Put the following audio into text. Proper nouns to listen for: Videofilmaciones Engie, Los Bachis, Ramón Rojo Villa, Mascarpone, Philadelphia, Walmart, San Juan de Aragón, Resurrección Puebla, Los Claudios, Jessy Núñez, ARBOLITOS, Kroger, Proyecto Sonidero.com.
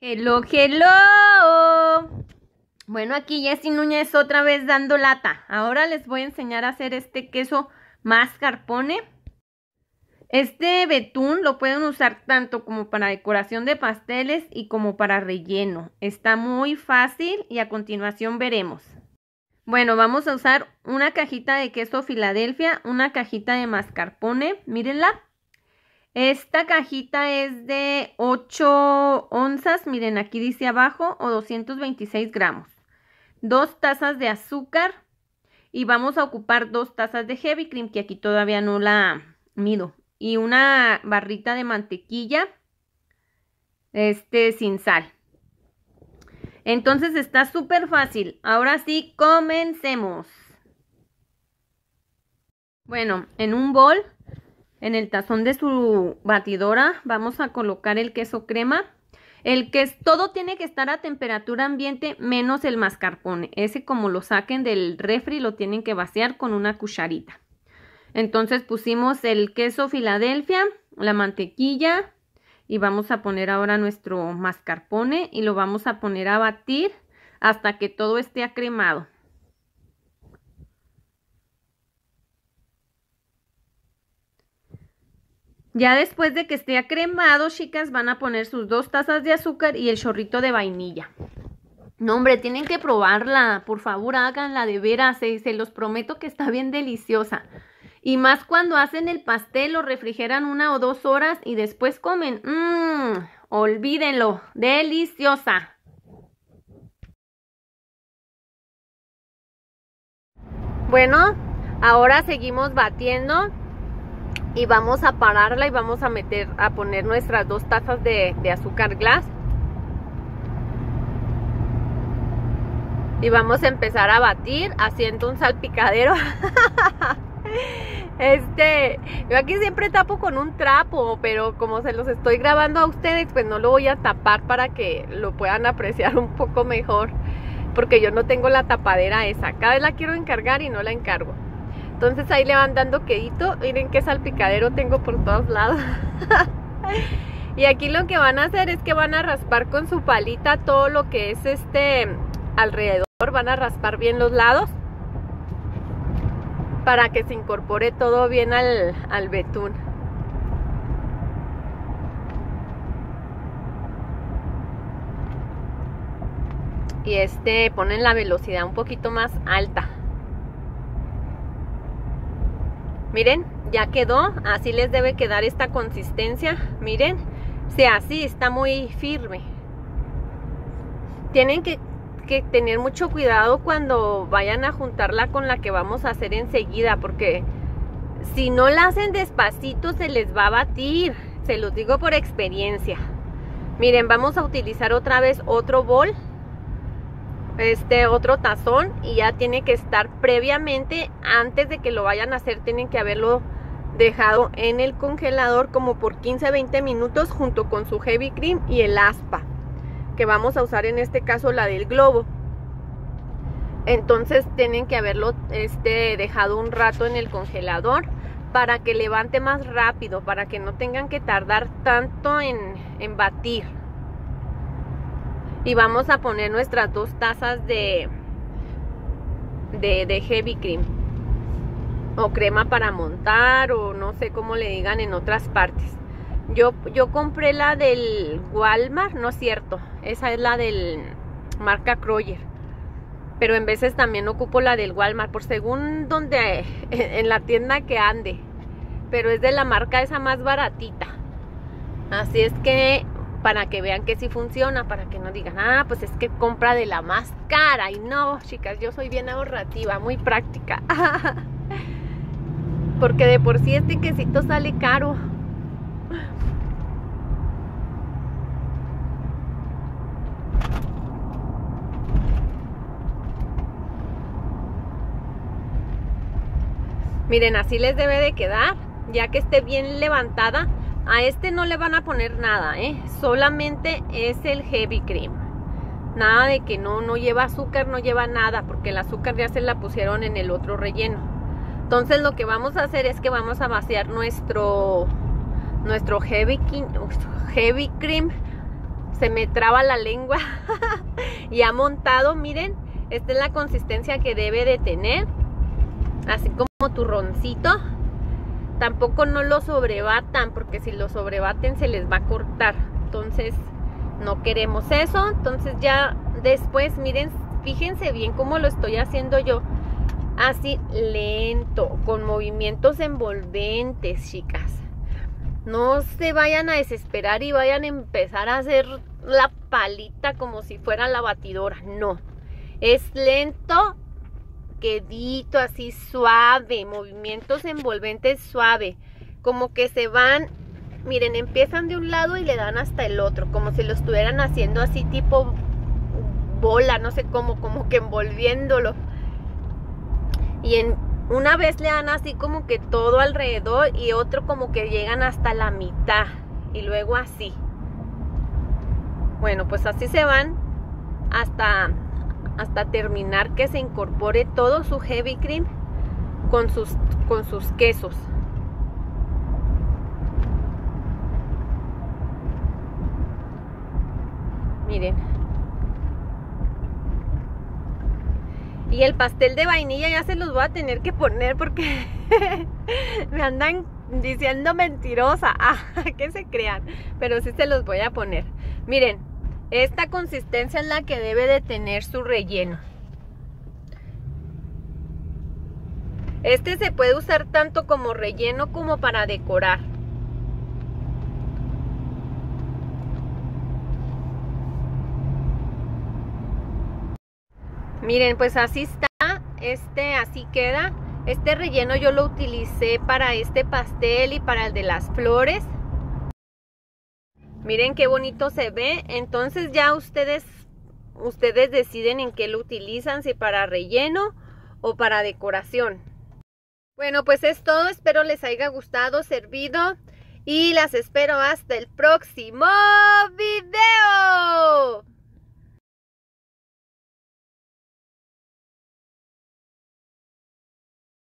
Hello, hello. Bueno, aquí Jessy Núñez otra vez dando lata. Ahora les voy a enseñar a hacer este queso mascarpone. Este betún lo pueden usar tanto como para decoración de pasteles y como para relleno. Está muy fácil y a continuación veremos. Bueno, vamos a usar una cajita de queso Philadelphia, una cajita de mascarpone, mírenla. Esta cajita es de 8 onzas, miren aquí dice abajo, o 226 gramos. 2 tazas de azúcar y vamos a ocupar 2 tazas de heavy cream, que aquí todavía no la mido. Y una barrita de mantequilla, sin sal. Entonces está súper fácil. Ahora sí, comencemos. Bueno, en un bol, en el tazón de su batidora, vamos a colocar el queso crema. El queso, todo tiene que estar a temperatura ambiente, menos el mascarpone. Ese, como lo saquen del refri, lo tienen que vaciar con una cucharita. Entonces pusimos el queso Philadelphia, la mantequilla, y vamos a poner ahora nuestro mascarpone y lo vamos a poner a batir hasta que todo esté acremado. Ya después de que esté acremado, chicas, van a poner sus 2 tazas de azúcar y el chorrito de vainilla. No, hombre, tienen que probarla, por favor, háganla de veras, se los prometo que está bien deliciosa. Y más cuando hacen el pastel, lo refrigeran 1 o 2 horas y después comen. Olvídenlo, deliciosa. Bueno, ahora seguimos batiendo y vamos a pararla y vamos a poner nuestras 2 tazas de azúcar glass. Y vamos a empezar a batir haciendo un salpicadero. Yo aquí siempre tapo con un trapo, pero como se los estoy grabando a ustedes, pues no lo voy a tapar para que lo puedan apreciar un poco mejor, porque yo no tengo la tapadera esa, cada vez la quiero encargar y no la encargo. Entonces ahí le van dando quedito, miren qué salpicadero tengo por todos lados. Y aquí lo que van a hacer es que van a raspar con su palita todo lo que es alrededor, van a raspar bien los lados para que se incorpore todo bien al betún. Y ponen la velocidad un poquito más alta. Miren, ya quedó, así les debe quedar esta consistencia. Miren, si así está muy firme. Tienen que tener mucho cuidado cuando vayan a juntarla con la que vamos a hacer enseguida, porque si no la hacen despacito se les va a batir, se los digo por experiencia. Miren, vamos a utilizar otra vez otro bol, otro tazón, y ya tiene que estar previamente, antes de que lo vayan a hacer, tienen que haberlo dejado en el congelador como por 15-20 minutos junto con su heavy cream y el aspa, que vamos a usar en este caso la del globo. Entonces tienen que haberlo dejado un rato en el congelador para que levante más rápido, para que no tengan que tardar tanto en batir. Y vamos a poner nuestras 2 tazas de heavy cream o crema para montar, o no sé cómo le digan en otras partes. Yo compré la del Walmart, no es cierto, esa es la del marca Kroger, pero en veces también ocupo la del Walmart, por según donde, en la tienda que ande, pero es de la marca esa más baratita. Así es que, para que vean que sí funciona, para que no digan, ah, pues es que compra de la más cara. Y no, chicas, yo soy bien ahorrativa, muy práctica, porque de por sí este quesito sale caro. Miren, así les debe de quedar, ya que esté bien levantada. A no le van a poner nada, solamente es el heavy cream. Nada de que no lleva azúcar, no lleva nada, porque el azúcar ya se la pusieron en el otro relleno. Entonces lo que vamos a hacer es que vamos a vaciar nuestro heavy cream se me traba la lengua. Ya montado, miren, esta es la consistencia que debe de tener, así como turroncito. Tampoco no lo sobrebatan, porque si lo sobrebaten se les va a cortar, entonces no queremos eso. Entonces ya después, miren, fíjense bien cómo lo estoy haciendo yo, así lento, con movimientos envolventes, chicas. No se vayan a desesperar y vayan a empezar a hacer la palita como si fuera la batidora, no. Es lento, quedito, así suave, movimientos envolventes suave, como que se van, miren, empiezan de un lado y le dan hasta el otro, como si lo estuvieran haciendo así tipo bola, no sé cómo, como que envolviéndolo. Y una vez le dan así como que todo alrededor y otro como que llegan hasta la mitad y luego así. Bueno, pues así se van hasta terminar que se incorpore todo su heavy cream con sus quesos. Miren. Y el pastel de vainilla ya se los voy a tener que poner porque me andan diciendo mentirosa. Ah, que se crean, pero sí se los voy a poner. Miren, esta consistencia es la que debe de tener su relleno. Este se puede usar tanto como relleno como para decorar. Miren, pues así está, así queda. Este relleno yo lo utilicé para este pastel y para el de las flores. Miren qué bonito se ve. Entonces ya ustedes deciden en qué lo utilizan, si para relleno o para decoración. Bueno, pues es todo. Espero les haya gustado, servido. Y las espero hasta el próximo video.